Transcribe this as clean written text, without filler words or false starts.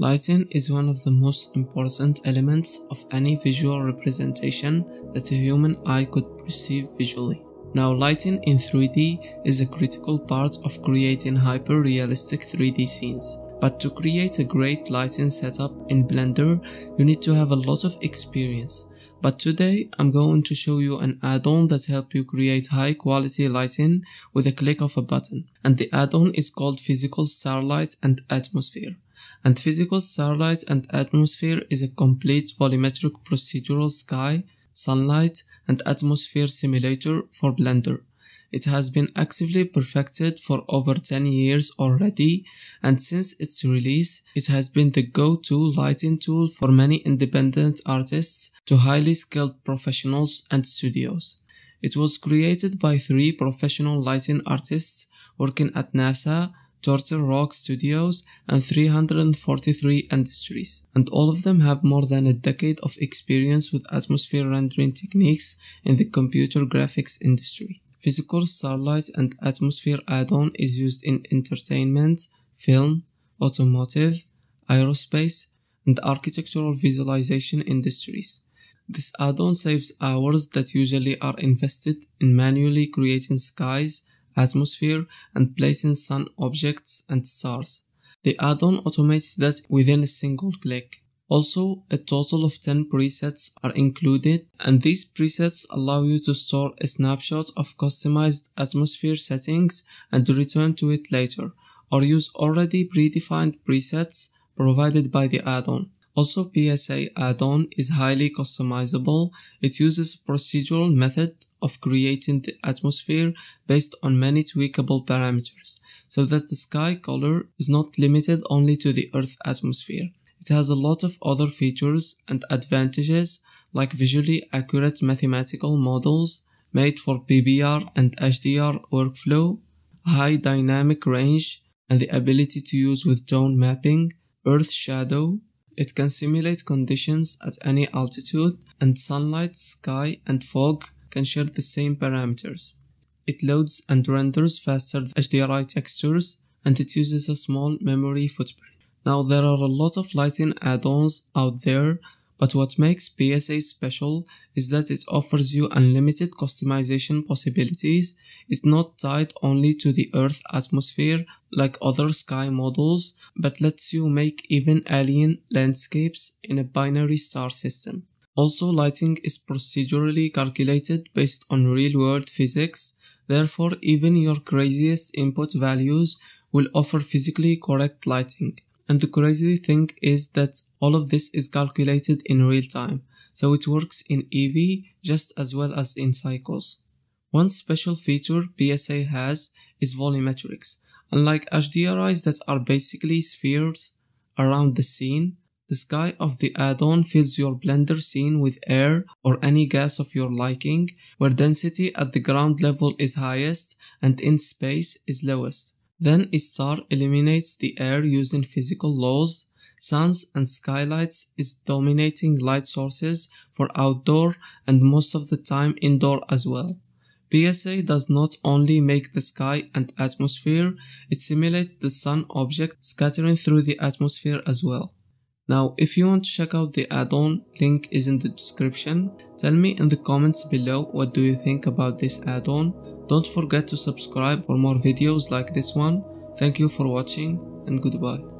Lighting is one of the most important elements of any visual representation that a human eye could perceive visually. Now, lighting in 3D is a critical part of creating hyper-realistic 3D scenes. But to create a great lighting setup in Blender, you need to have a lot of experience. But today, I'm going to show you an add-on that helps you create high-quality lighting with a click of a button. And the add-on is called Physical Starlight and Atmosphere. And Physical Starlight and Atmosphere is a complete volumetric procedural sky, sunlight, and atmosphere simulator for Blender. It has been actively perfected for over 10 years already, and since its release, it has been the go-to lighting tool for many independent artists to highly skilled professionals and studios. It was created by 3 professional lighting artists working at NASA Turtle Rock Studios and 343 industries, and all of them have more than a decade of experience with atmosphere rendering techniques in the computer graphics industry. Physical Starlight and Atmosphere add-on is used in entertainment, film, automotive, aerospace, and architectural visualization industries. This add-on saves hours that usually are invested in manually creating skies, atmosphere, and placing sun objects and stars. The add-on automates that within a single click. Also, a total of 10 presets are included, and these presets allow you to store a snapshot of customized atmosphere settings and return to it later, or use already predefined presets provided by the add-on. Also, PSA add-on is highly customizable. It uses a procedural method of creating the atmosphere based on many tweakable parameters, so that the sky color is not limited only to the Earth's atmosphere. It has a lot of other features and advantages like visually accurate mathematical models made for PBR and HDR workflow, high dynamic range, and the ability to use with tone mapping, Earth shadow. It can simulate conditions at any altitude, and sunlight, sky, and fog can share the same parameters. It loads and renders faster HDRI textures, and it uses a small memory footprint. Now, there are a lot of lighting add-ons out there, but what makes PSA special is that it offers you unlimited customization possibilities. It's not tied only to the Earth atmosphere like other sky models, but lets you make even alien landscapes in a binary star system. Also, lighting is procedurally calculated based on real-world physics, therefore even your craziest input values will offer physically correct lighting. And the crazy thing is that all of this is calculated in real time, so it works in EV just as well as in cycles. One special feature PSA has is volumetrics. Unlike HDRIs that are basically spheres around the scene, the sky of the add-on fills your Blender scene with air or any gas of your liking, where density at the ground level is highest and in space is lowest. Then a star eliminates the air using physical laws. Suns and skylights is dominating light sources for outdoor and most of the time indoor as well. PSA does not only make the sky and atmosphere, it simulates the sun object scattering through the atmosphere as well. Now, if you want to check out the add-on, link is in the description. Tell me in the comments below what do you think about this add-on. Don't forget to subscribe for more videos like this one. Thank you for watching, and goodbye.